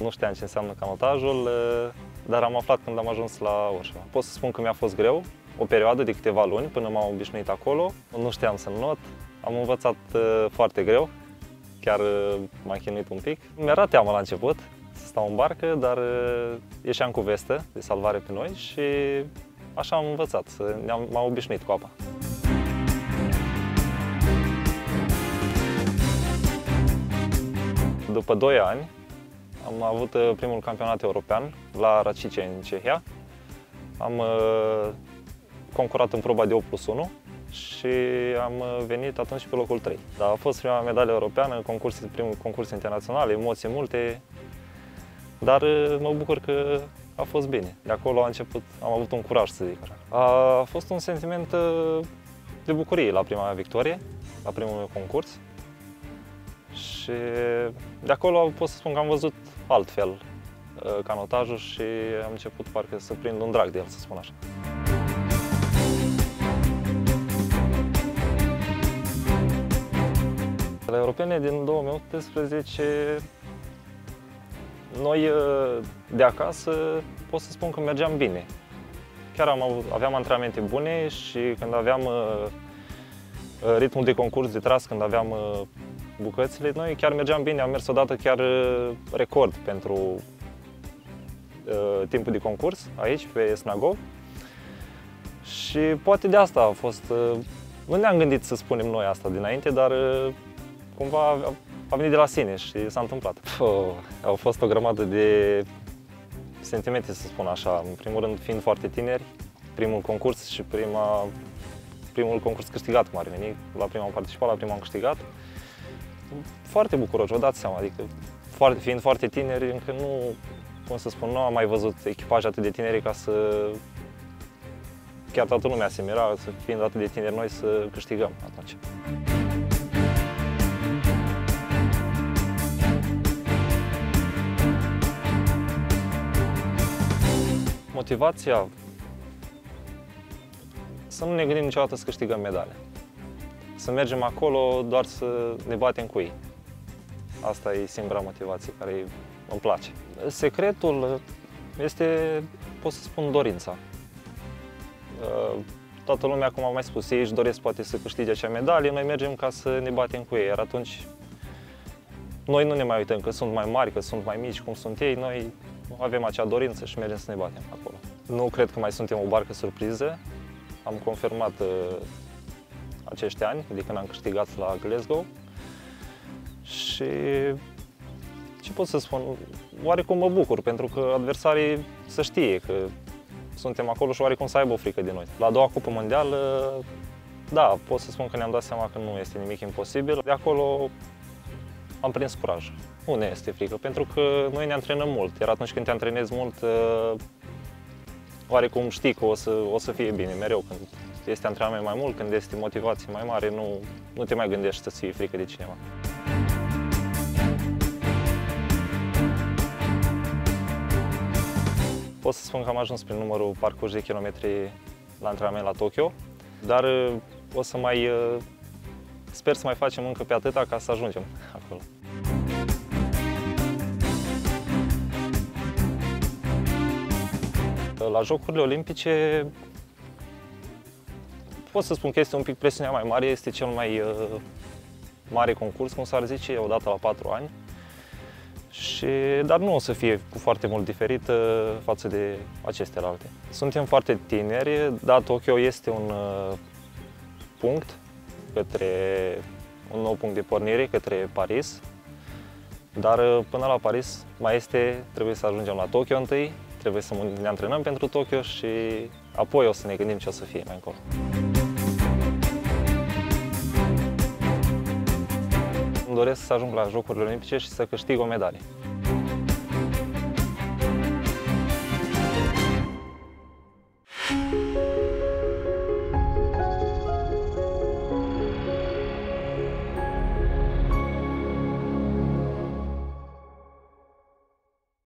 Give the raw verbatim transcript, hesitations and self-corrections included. Nu știam ce înseamnă canotajul, dar am aflat când am ajuns la Orșova. Pot să spun că mi-a fost greu, o perioadă de câteva luni, până m-am obișnuit acolo. Nu știam să înot, am învățat foarte greu, chiar m-am chinuit un pic. Mi-era teamă la început să stau în barcă, dar ieșeam cu vestă de salvare pe noi și așa am învățat, m-am obișnuit cu apa. După doi ani, am avut primul campionat european la Racice, în Cehia. Am uh, concurat în proba de opt plus unu și am venit atunci pe locul trei. Dar a fost prima medalie europeană, concurs, primul concurs internațional, emoții multe, dar uh, mă bucur că a fost bine. De acolo a început, am avut un curaj, să zic. A fost un sentiment uh, de bucurie la prima mea victorie, la primul meu concurs. Și de acolo pot să spun că am văzut altfel canotajul și am început parcă să prind un drag de el, să spun așa. La europene din două mii optsprezece, noi de acasă pot să spun că mergeam bine. Chiar am avut, aveam antrenamente bune și când aveam ritmul de concurs de tras, când aveam bucățile, noi chiar mergeam bine, am mers odată chiar record pentru uh, timpul de concurs aici, pe Snagov. Și poate de asta a fost, uh, nu ne-am gândit să spunem noi asta dinainte, dar uh, cumva a, a venit de la sine și s-a întâmplat. Oh, au fost o grămadă de sentimente, să spun așa, în primul rând fiind foarte tineri, primul concurs și prima, primul concurs câștigat, cum ar veni, la prima am participat, la prima am câștigat. Foarte bucuroși, vă dați seama, adică foarte, fiind foarte tineri, încă nu, cum să spun, nu am mai văzut echipaje atât de tineri ca să, chiar toată lumea se mira, să fiind atât de tineri noi să câștigăm atunci. Motivația, să nu ne gândim niciodată să câștigăm medale. Să mergem acolo doar să ne batem cu ei. Asta e singura motivație care îmi place. Secretul este, pot să spun, dorința. Toată lumea, cum am mai spus, ei își doresc poate să câștige acea medalie, noi mergem ca să ne batem cu ei, iar atunci noi nu ne mai uităm că sunt mai mari, că sunt mai mici, cum sunt ei, noi avem acea dorință și mergem să ne batem acolo. Nu cred că mai suntem o barcă surpriză, am confirmat acești ani, de când am câștigat la Glasgow. Și ce pot să spun, oarecum mă bucur, pentru că adversarii să știe că suntem acolo și oarecum să aibă o frică de noi. La a doua cupă mondială, da, pot să spun că ne-am dat seama că nu este nimic imposibil. De acolo am prins curaj. Nu ne este frică, pentru că noi ne antrenăm mult, iar atunci când te antrenezi mult, oarecum știi că o să, o să fie bine mereu. Când este antrenament mai mult, când este motivație mai mare, nu, nu te mai gândești să-ți fie frică de cineva. Pot să spun că am ajuns prin numărul parcurs de kilometri la antrenament la Tokyo, dar o să mai sper să mai facem încă pe atâta ca să ajungem acolo. La Jocurile Olimpice pot să spun că este un pic presiunea mai mare, este cel mai uh, mare concurs, cum s-ar zice, odată la patru ani. Și, dar nu o să fie cu foarte mult diferit uh, față de acestea alte. Suntem foarte tineri, dar Tokyo este un uh, punct, către, un nou punct de pornire către Paris. Dar uh, până la Paris mai este, trebuie să ajungem la Tokyo întâi, trebuie să ne antrenăm pentru Tokyo și apoi o să ne gândim ce o să fie mai încolo. Îmi doresc să ajung la Jocurile Olimpice și să câștig o medalie.